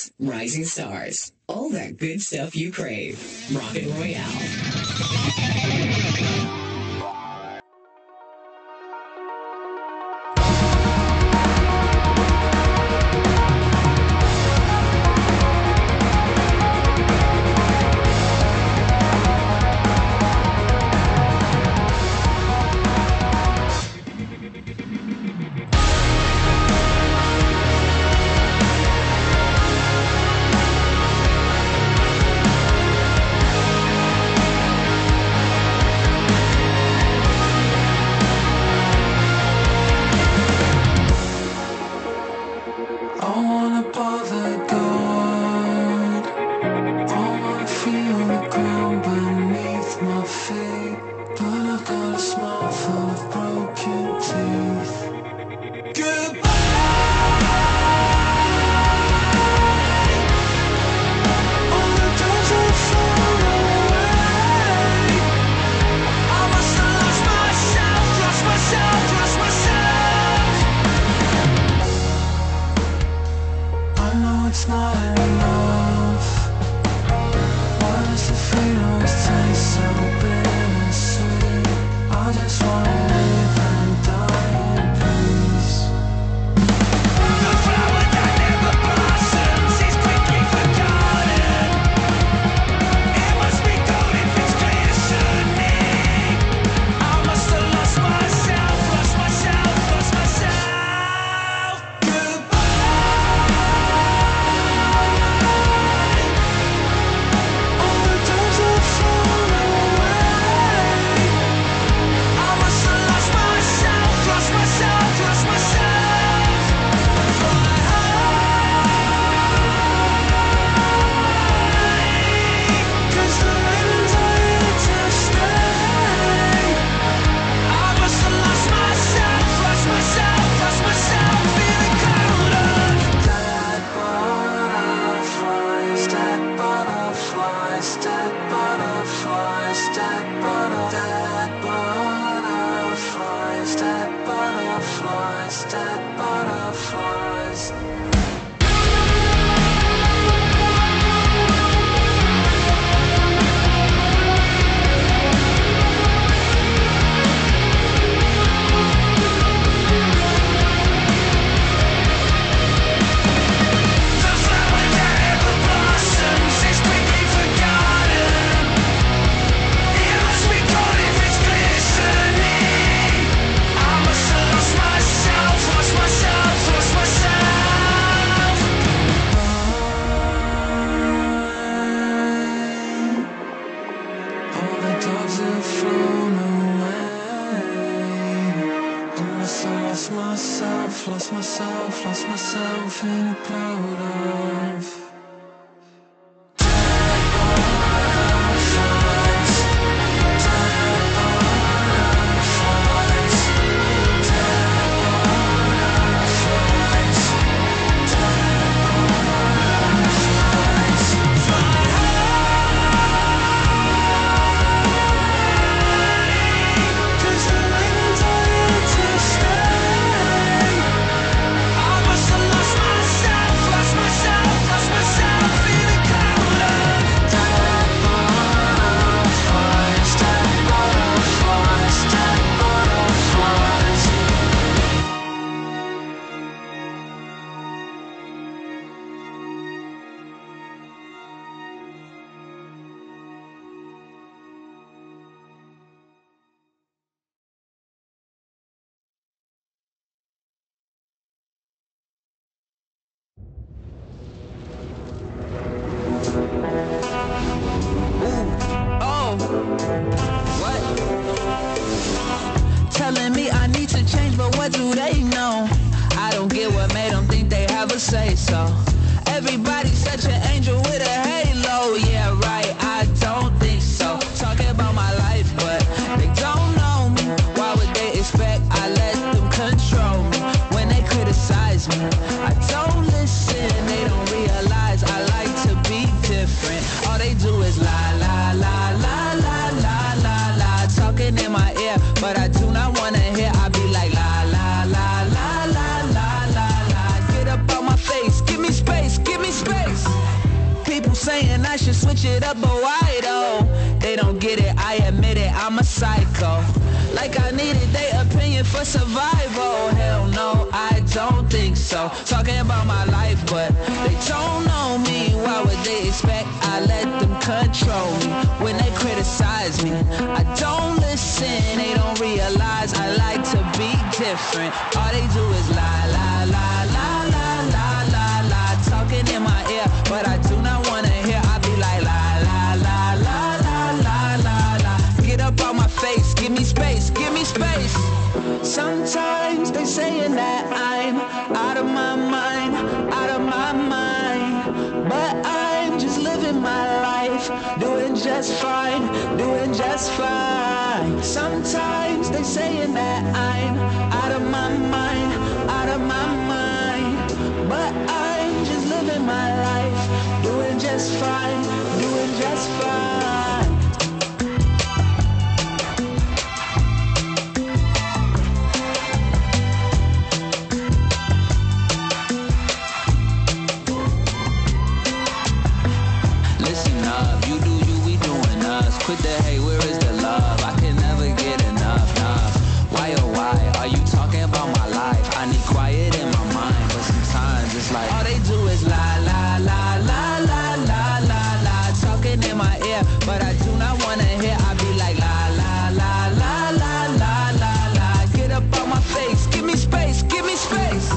stars, rising stars, all that good stuff you crave. Rock and Royale. Lost myself in a cloud of say-so. Everybody's such an angel with a halo. Yeah, right, I don't think so. Talking about my life, but they don't know me. Why would they expect I let them control me? When they criticize me, I don't listen. They don't realize I like to be different. All they do is lie, lie, lie, lie, lie, lie, lie, lie. Talking in my ear, but I do not want to hear. I be like, lie, lie, lie, lie, lie, lie. Give me space, give me space. switch it up, but why though? They don't get it, I admit it, I'm a psycho. Like I needed their opinion for survival. Hell no, I don't think so. Talking about my life, but they don't know me. Why would they expect I let them control me? When they criticize me, I don't listen. They don't realize I like to be different. All they do is lie, lie, lie, lie, lie, lie, lie, lie. Talking in my ear, but I do not want to hear. I be like, lie, lie, lie, lie, lie, lie, lie, lie. Get up on my face, give me space, give me space. Sometimes they saying that I'm out of my mind, out of my mind. But I'm just living my life, doing just fine, doing just fine. Sometimes they saying that I'm out of my mind, out of my mind. But I'm just living my life, doing just fine, doing just fine. Quit the hate, where is the love? I can never get enough, nah. Why oh why are you talking about my life? I need quiet in my mind, but sometimes it's like all they do is lie, lie, lie, lie, lie, lie, lie, lie. Talking in my ear, but I do not wanna hear. I be like lie, lie, lie, lie, lie, lie, lie, lie. Get up on my face, give me space, give me space.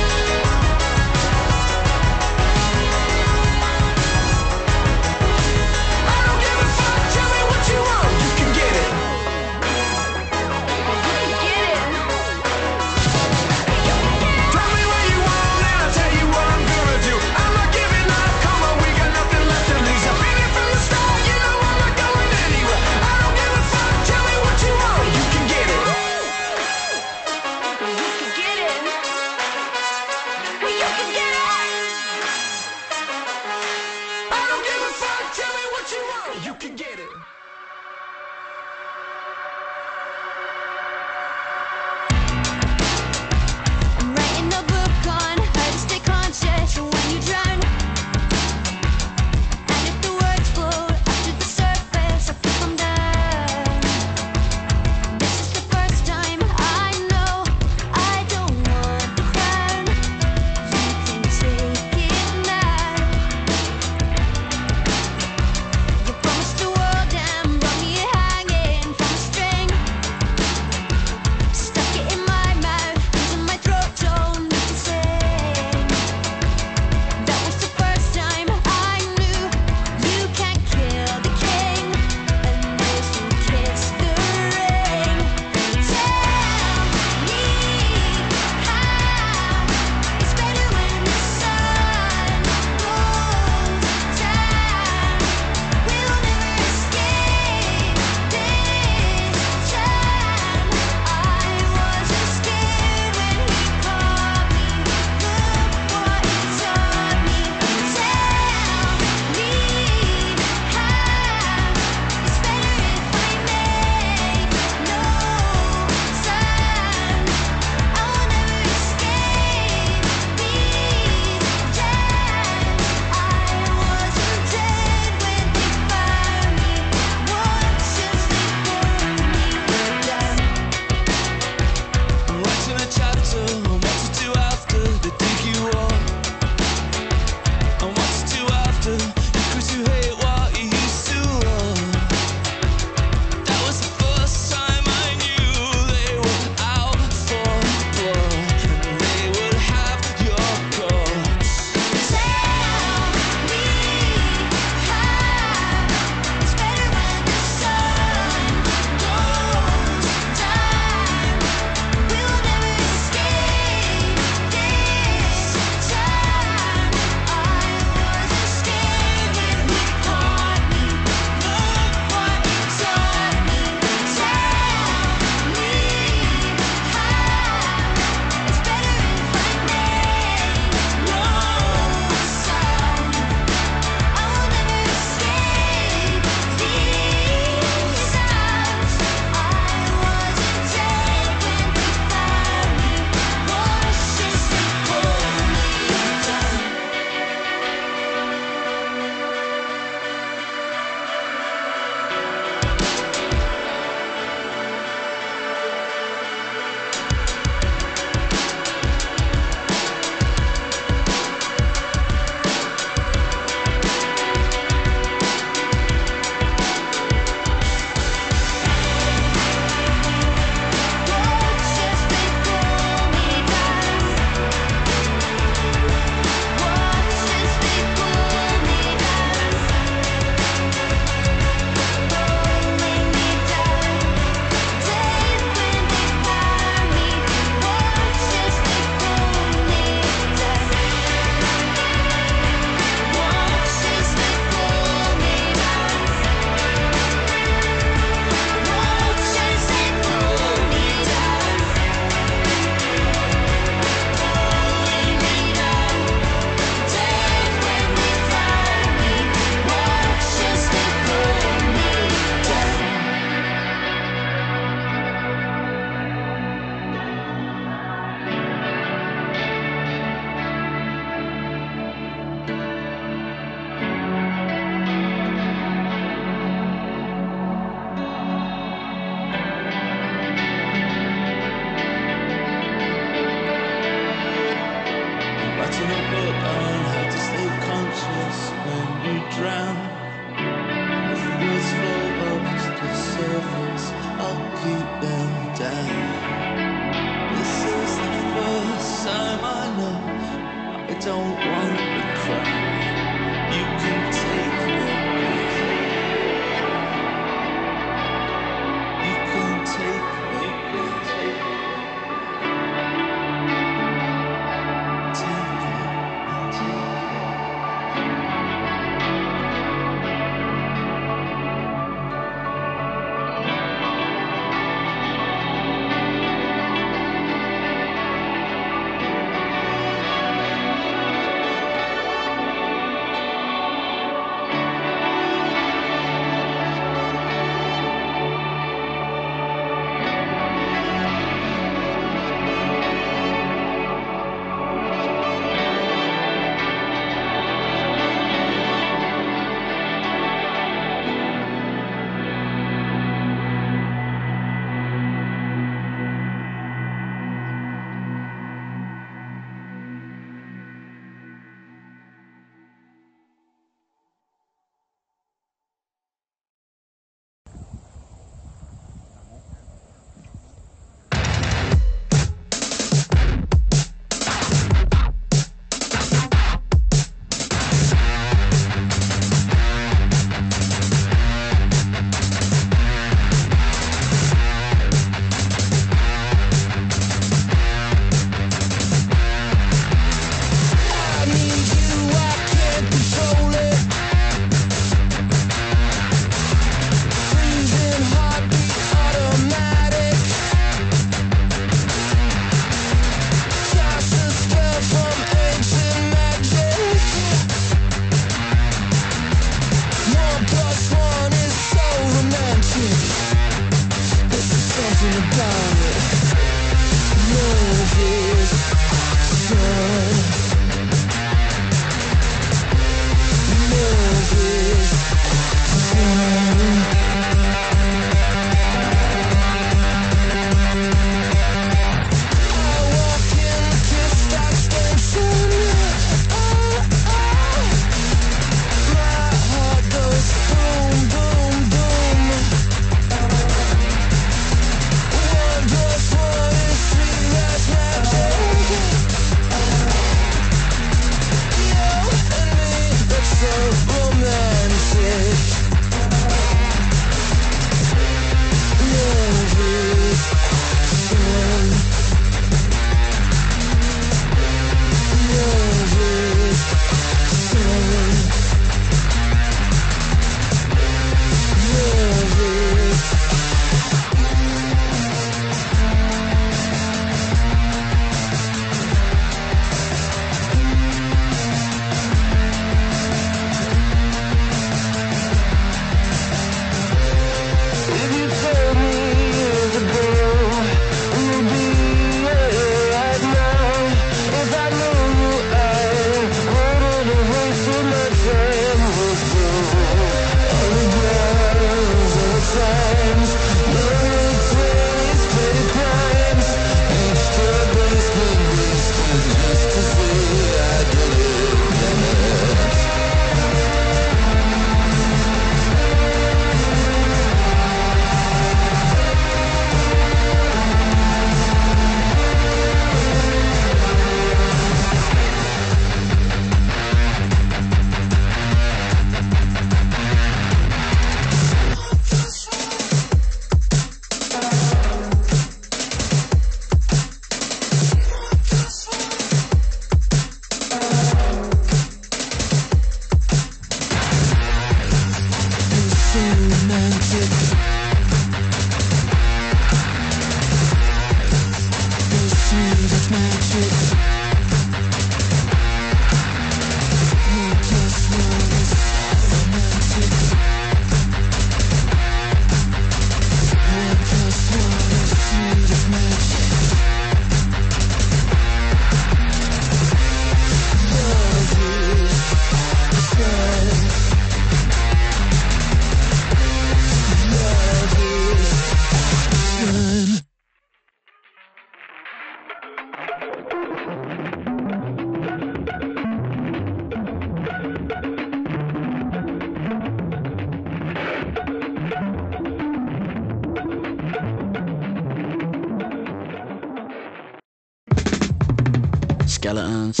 skeletons.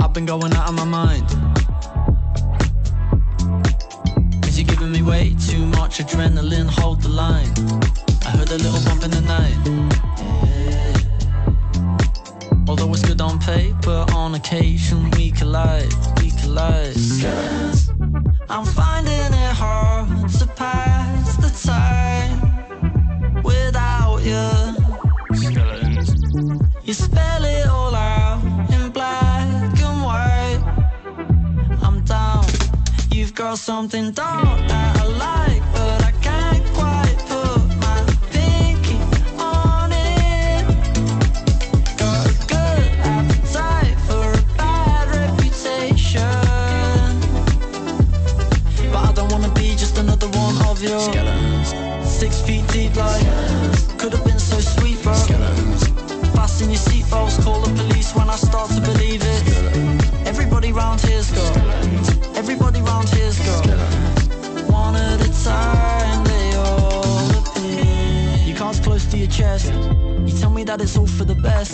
I've been going out of my mind, 'cause you're giving me way too much adrenaline, hold the line. I heard a little bump in the night, yeah. Although it's good on paper, on occasion we collide, we collide. Skeletons. I'm finding it hard to pass the time without you. Skeletons. You spell it all out in black and white. I'm down. You've got something dark that I like, but I can't quite put my pinky on it. Got a good appetite for a bad reputation. Skeletons. 6 feet deep like could have been so sweet, bro. Skeletons. Fasten your seatbelts, call the police when I start to believe it. Skeletons. Everybody round here's got Skeletons. Everybody round here's got Skeletons. One at a time, they all appear. Your cards close to your chest, you tell me that it's all for the best.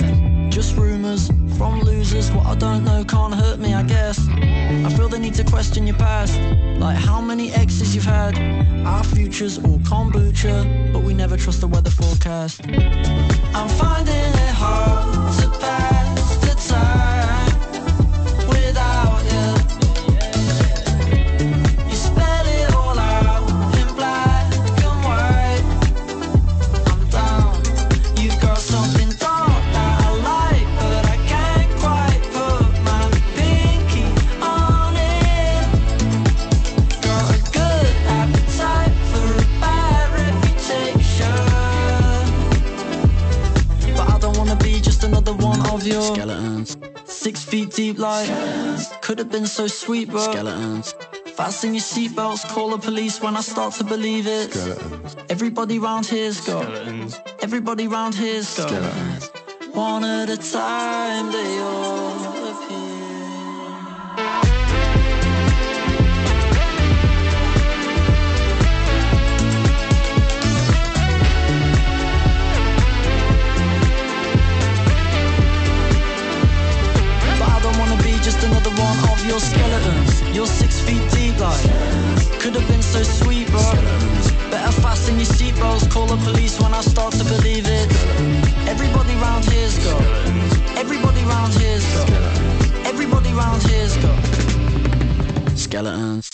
Just rumours from losers, what I don't know can't hurt me, I guess. I feel the need to question your past, like how many exes you've had. Our future's all kombucha, but we never trust the weather forecast. I'm finding it hard to pass the time without you. Skeletons. 6 feet deep like could have been so sweet, bro. Skeletons. Fasten your seatbelts, call the police when I start to believe it. Skeletons. Everybody round here's got Skeletons. Everybody round here's got Skeletons. One at a time, they all appear. Just another one of your skeletons. You're 6 feet deep like could have been so sweet, bro. Better fasten your seatbelts, call the police when I start to believe it. Everybody round here's got everybody round here's got everybody round here's got skeletons.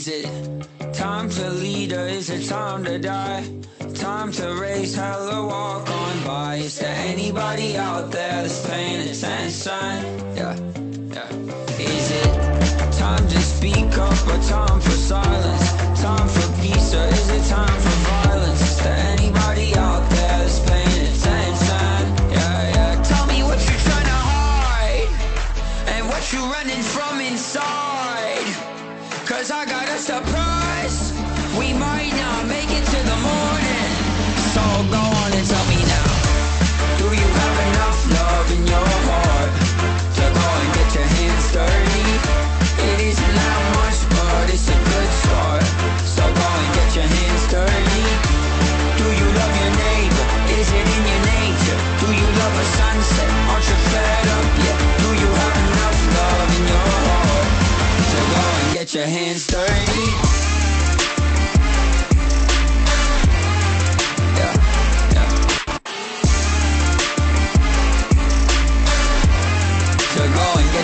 Is it time to lead or is it time to die? Time to raise hell or walk on by. Is there anybody out there that's paying attention? Yeah. Is it time to speak up or time for silence? Time for peace or is it time for violence? Is there anybody out there that's paying attention? Yeah. Tell me what you're trying to hide and what you're running from inside. 'Cause I got a surprise. We might not make it to the morning. So go on and tell me now. Do you have enough love in your heart to go and get your hands dirty? It isn't that much, but it's a good start. So go and get your hands dirty. Do you love your neighbor? Is it in your nature? Do you love a sunset? Aren't you fed up yet? Do you have enough love in your heart to go and get your hands dirty?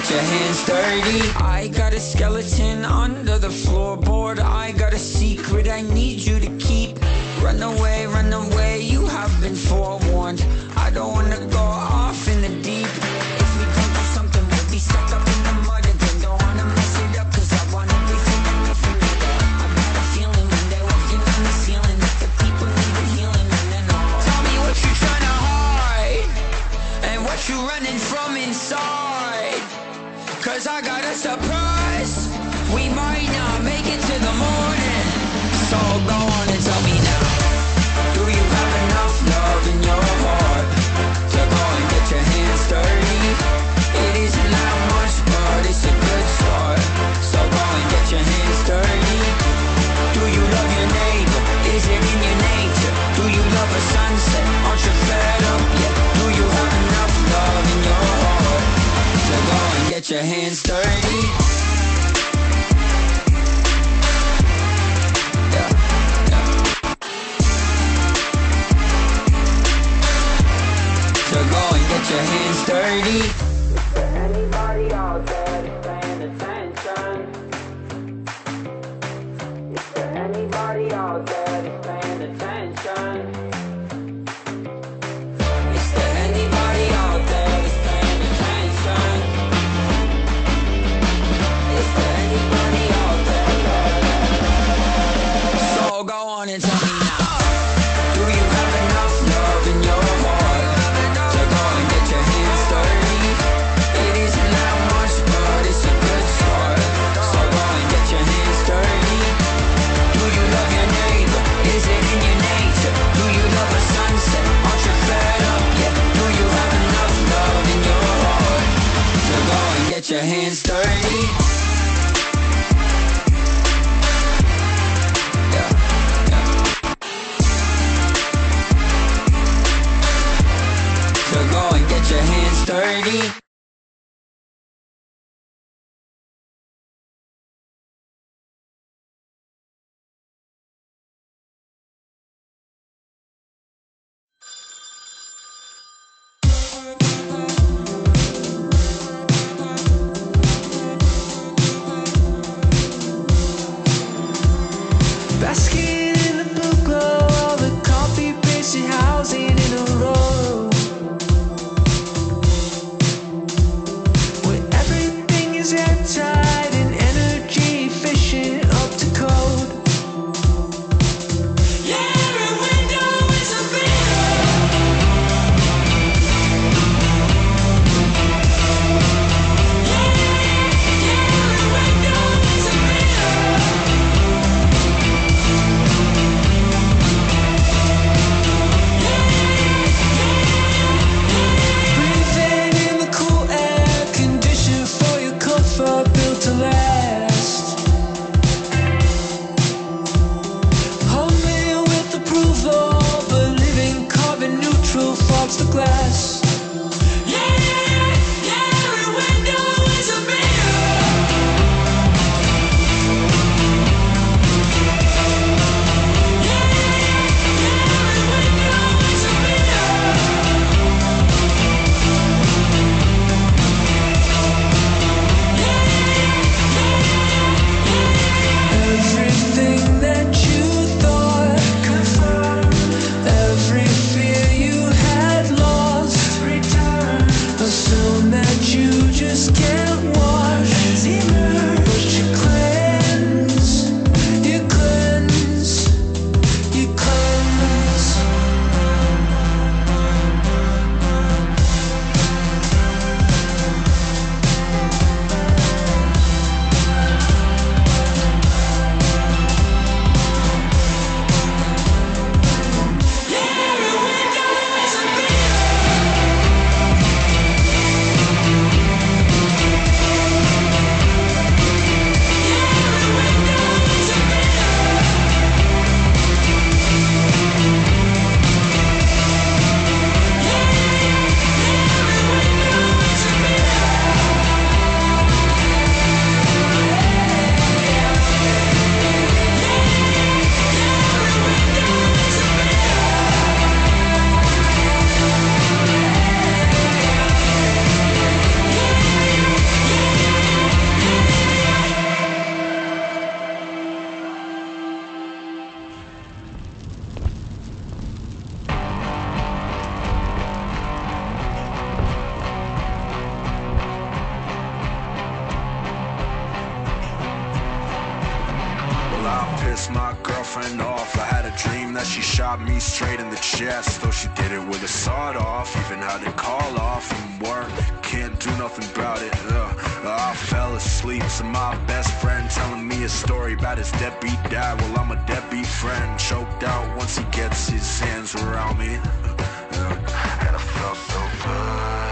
Your hands dirty. I got a skeleton under the floorboard. I got a secret I need you to keep. Run away, you have been forewarned. I don't wanna go off in the deep. If we don't do something, we'll be stuck up in the mud again. Don't wanna mess it up, 'cause I want everything and nothing. I got a feeling when they're walking on the ceiling that the people need a healing and then all. Tell me what you're trying to hide and what you're running from inside. 'Cause I got a surprise. We might not make it to the morning. So go on and tell me now. Do you have enough love in your heart to go and get your hands dirty? It isn't that much, but it's a good start. So go and get your hands dirty. Do you love your neighbor? Is it in your nature? Do you love a sunset? Aren't you fed up yet? Do you have enough love in your heart? So go and get your hands dirty. So go and get your hands dirty. Is there anybody out there that's paying attention? Is there anybody out there that's paying attention? Your hands dirty. So go and get your hands dirty. she shot me straight in the chest. Though she did it with a sawed off, even had to call off from work. Can't do nothing about it. I fell asleep to my best friend telling me a story about his deadbeat dad. Well, I'm a deadbeat friend, choked out once he gets his hands around me. And I felt so good.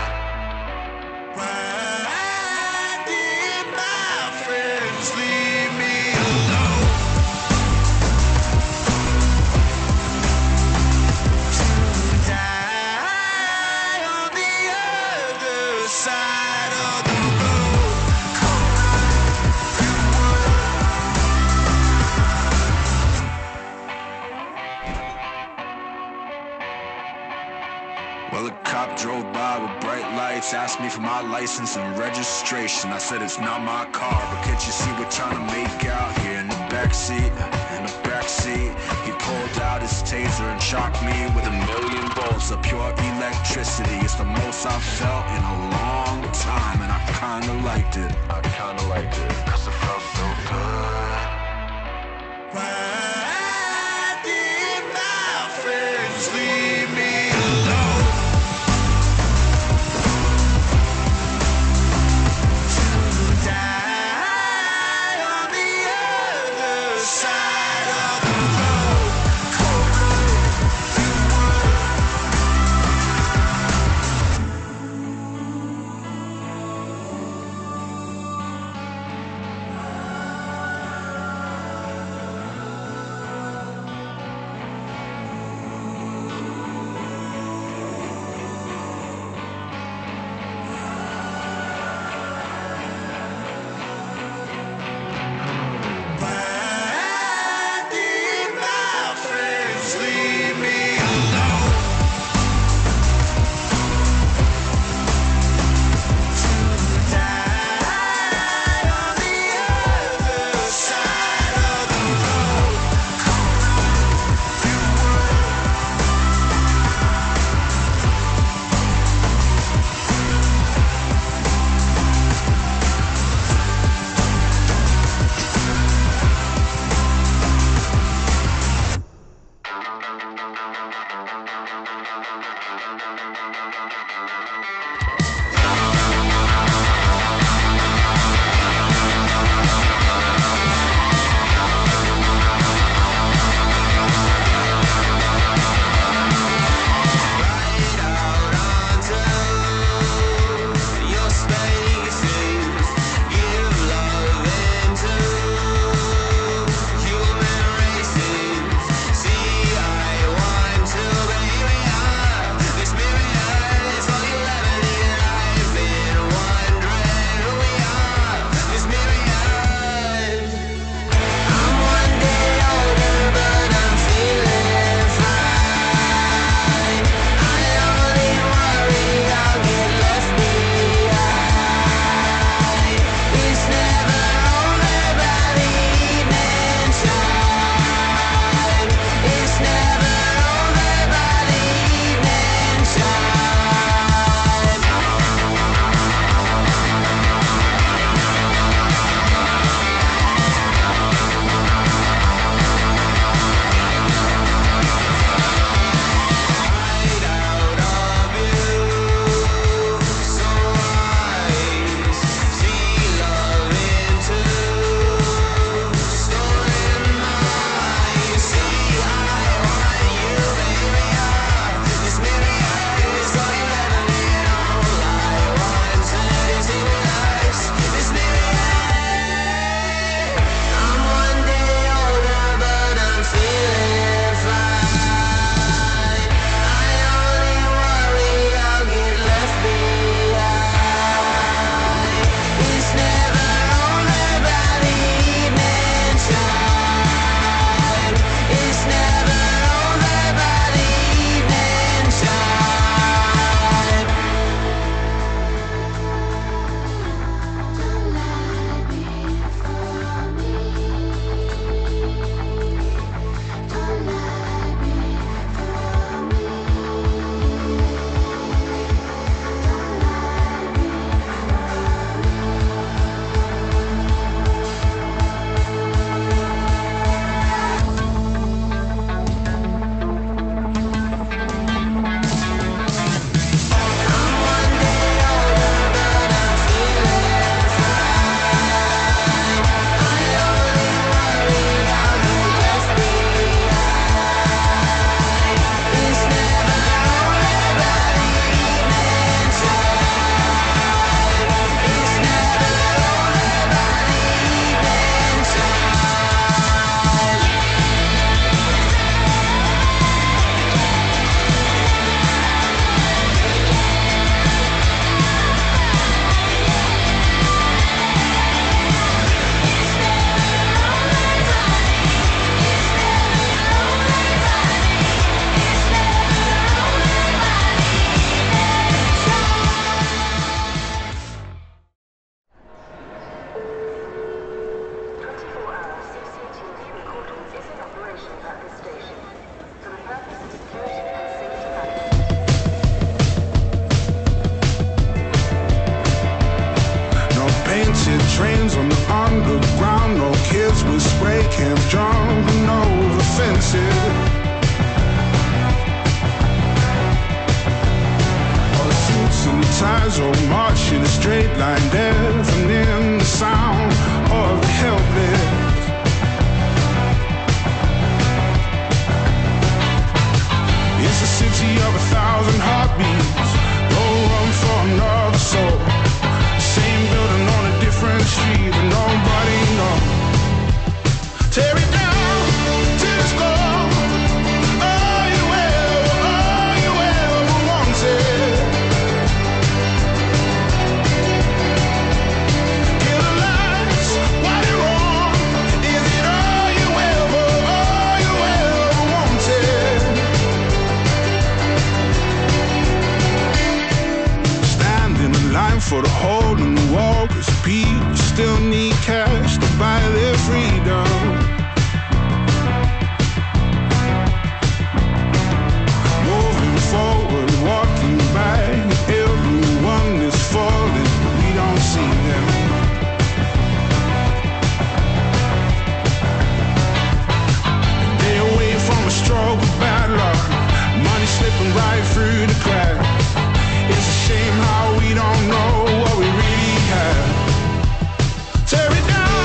Drove by with bright lights, asked me for my license and registration. I said it's not my car, but can't you see we're trying to make out here in the backseat, in the backseat. He pulled out his taser and shocked me with 1,000,000 volts of pure electricity. It's the most I've felt in a long time, and I kinda liked it. I kinda liked it, cause it felt so good. Why did my friends leave me? so march in a straight line, deafening the sound of the helpless. It's a city of 1,000 heartbeats, no room for another soul. Same building on a different street, but nobody knows. Tear it down to the score. All you ever wanted. For the hole in the wall, 'cause people still need cash to buy their freedom. Moving forward, walking by, everyone is falling, we don't see them. They away from a struggle, bad luck, money slipping right through the cracks. It's a shame how we don't know what we really have. Tear it down.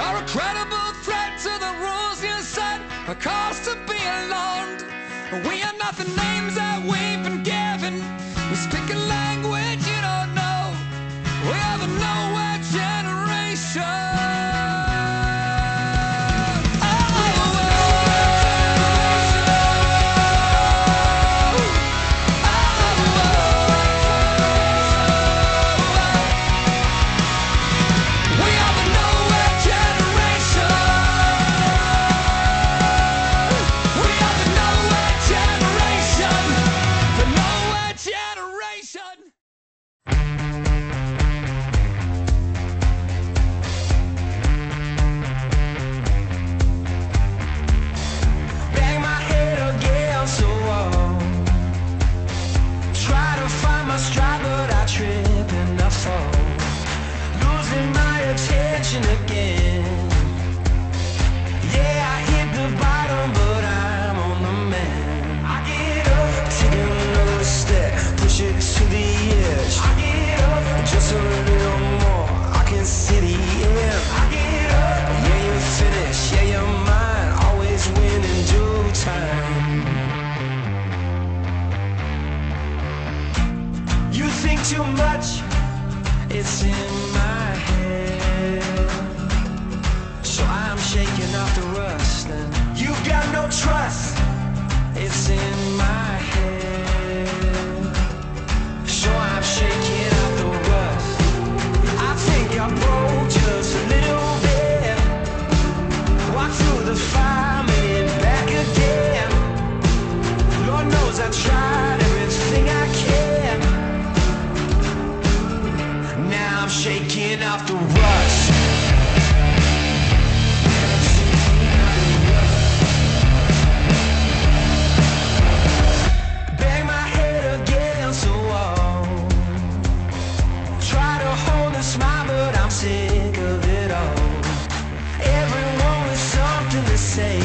You're a credible threat to the rules you set, a cause to be alarmed. We are not the names that we've been given. We speak a language you don't know. We are the nowhere generation. Too much, it's in my head, so I'm shaking off the rust. And you've got no trust, it's in my head, so I'm shaking off the rust. I think I broke just a little bit, walked through the fire, made it back again. Lord knows I tried everything I can. Now I'm shaking off the rust. Bang my head against the wall, try to hold a smile but I'm sick of it all. Everyone with something to say,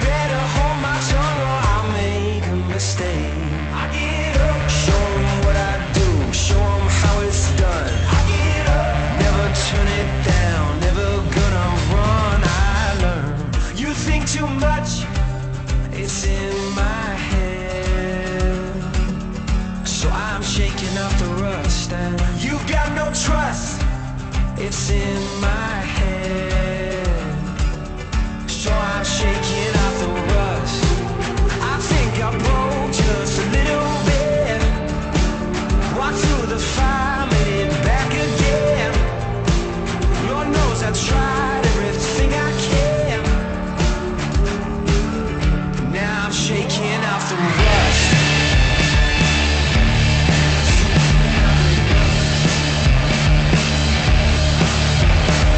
better hold my tongue or I'll make a mistake. I get up, show them what I do, show them how it's done. I get up, never turn it down, never gonna run. I learn. You think too much, it's in my head, so I'm shaking off the rust. And you've got no trust, it's in my head, so I'm shaking off the rust. I think I broke just a little bit, walk through the fire, made it back again. Lord knows I tried everything I can. Now I'm shaking off the rust.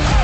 Oh.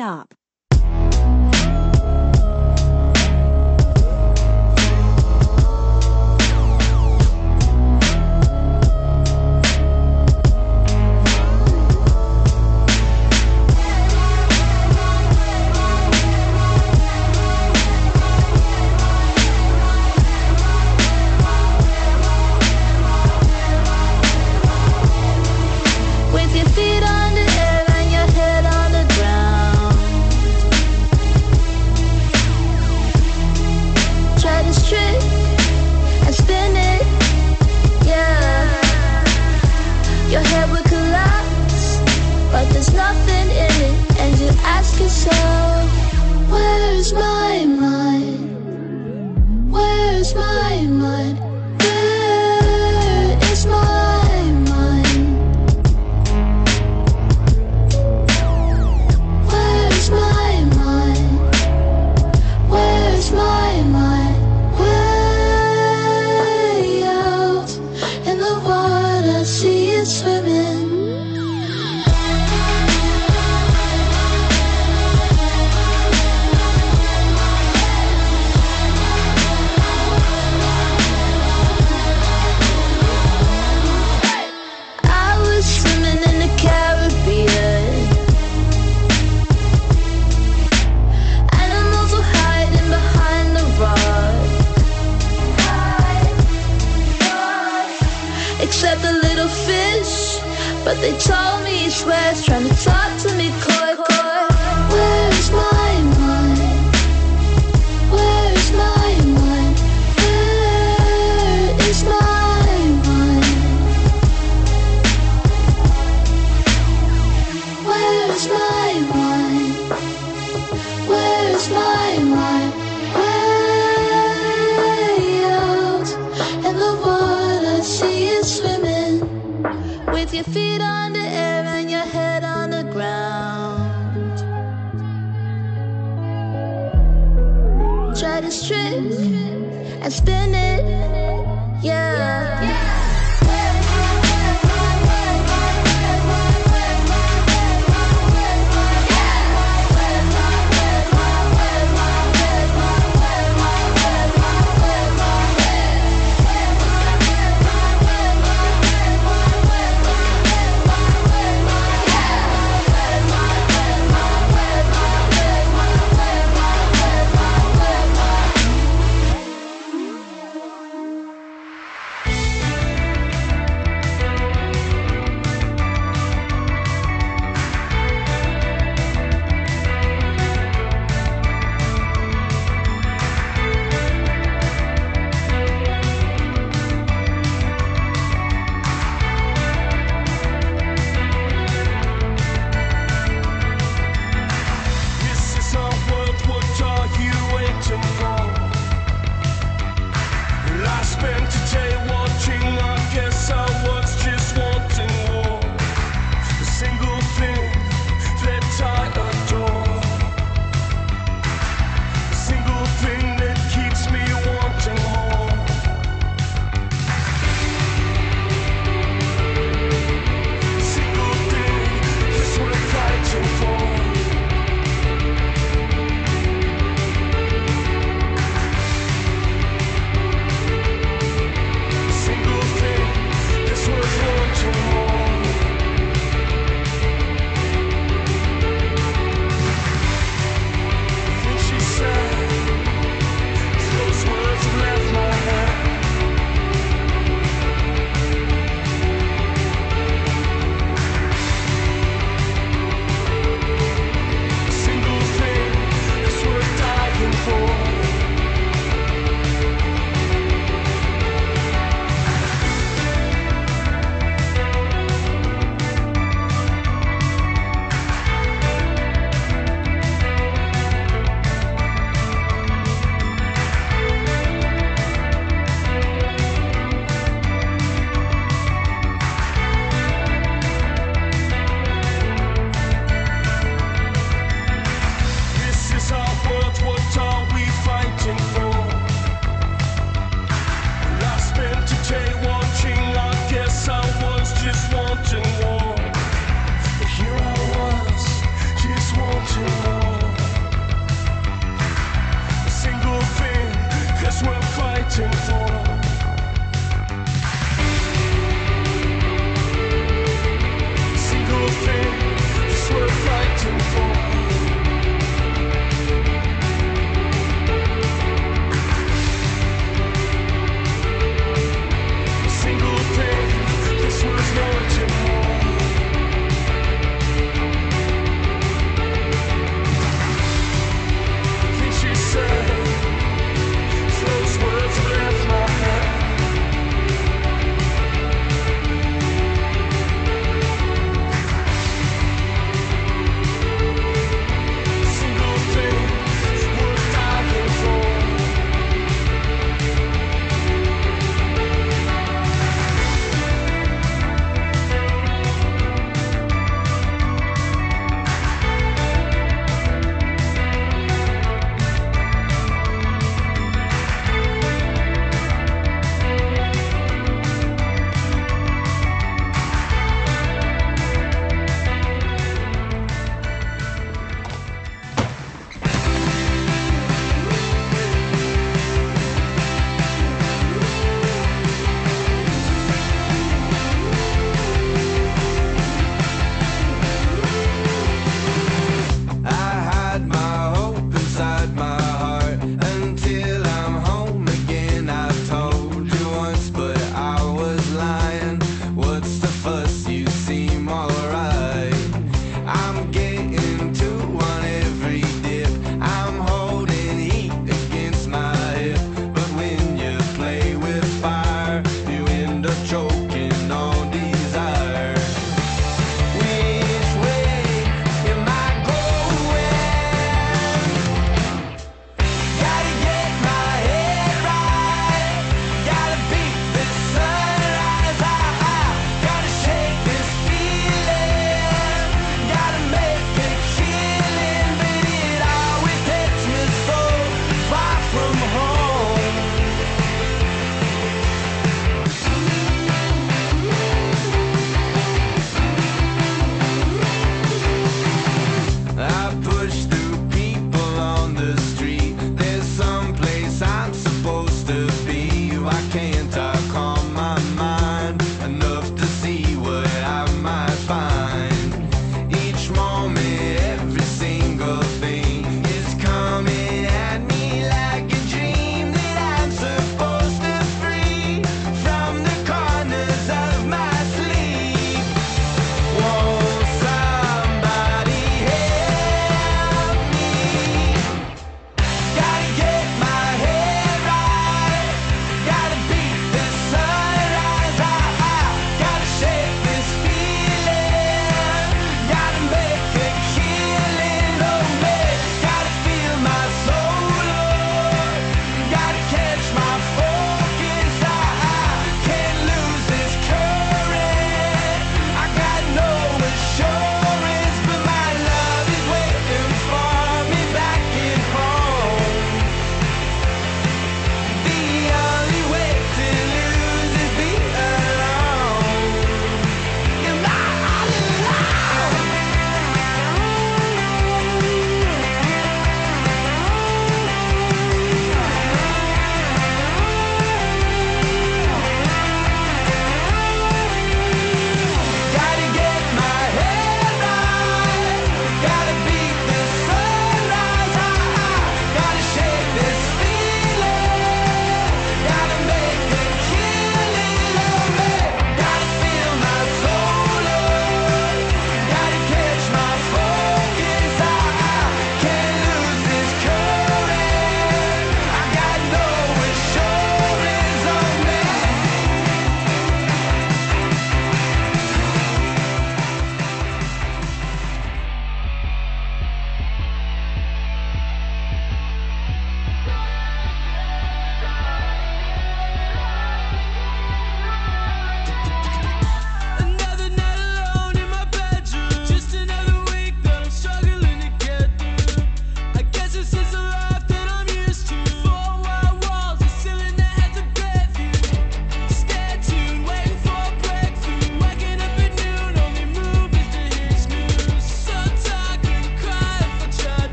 stop. Try to strip and spin it, yeah.